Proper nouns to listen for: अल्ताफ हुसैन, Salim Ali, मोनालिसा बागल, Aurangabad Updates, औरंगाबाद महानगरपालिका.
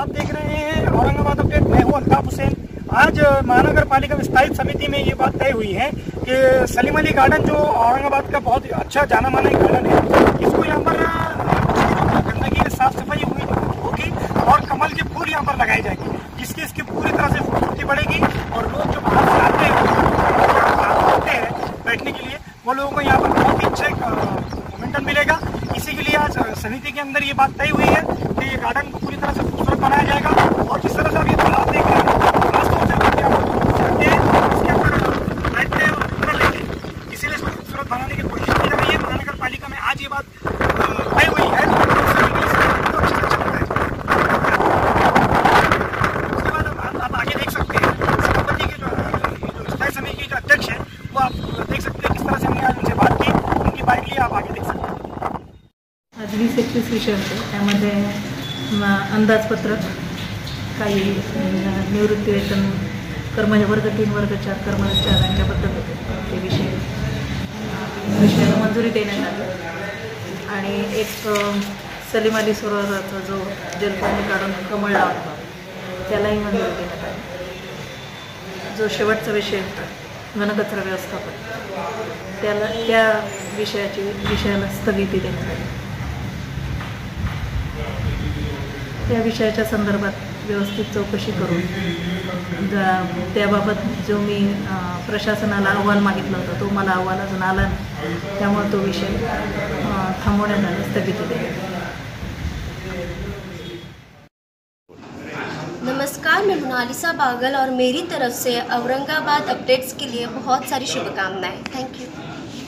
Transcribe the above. आप देख रहे हैं औरंगाबाद अपडेट। मैं हूँ अल्ताफ हुसैन। आज महानगर पालिका विस्तारित समिति में ये बात तय हुई है कि सलीम अली गार्डन जो औरंगाबाद का बहुत अच्छा जाना माना गार्डन है, इसको यहाँ पर गंदगी की साफ सफाई होगी और कमल के फूल यहाँ पर लगाए जाएंगे, जिसकी इसकी पूरी तरह से खूबसूरती बढ़ेगी और लोग जो बाहर से आते हैं बैठने के लिए, वो लोगों को यहाँ पर बहुत ही अच्छा मोमेंटम मिलेगा। इसी के लिए आज समिति के अंदर ये बात तय हुई है कि ये गार्डन को पूरी तरह से खूबसूरत बनाया जाएगा। और जिस तरह से आप ये तालाब देख रहे हैं, इसीलिए इसको खूबसूरत बनाने की कोशिश की जा रही है। महानगर पालिका में आज ये बात तय हुई है। उसके बाद आप आगे देख सकते हैं समिति के जो स्थायी समिति के जो अध्यक्ष है, वो आप देख सकते हैं किस तरह से हमने आज उनसे बात की। उनकी बाइक लिए आप आगे देख सकते हैं। आज 20-21 विषय होते, त्यामध्ये अंदाजपत्रक, काही निवृत्ती वेतन, कर्मचारी वर्ग 3, वर्ग 4, कर्मचारी यांच्याबद्दल ते विषयाला मंजुरी देण्यात आली। आणि एक सलीम अली सरोवराचा जो जलकुंभी काढून कमळ लावला, त्यालाही मंजुरी देण्यात आली। जो शेवटचा विषय होता घनकचरा व्यवस्थापन, त्या विषयाला स्थगिती देण्यात आली। त्या विषयाच्या संदर्भात व्यवस्थित चौकशी करून त्याबाबत जो मी प्रशासनाला अहवाल मागितला होता, तो मला अहवाल अजून आला नाही, त्यामुळे तो विषय थांबवण्यात आला, स्थगिती देण्यात। नमस्कार, मैं मोनालिसा बागल और मेरी तरफ से औरंगाबाद अपडेट्स के लिए बहुत सारी शुभकामनाएं। Thank you.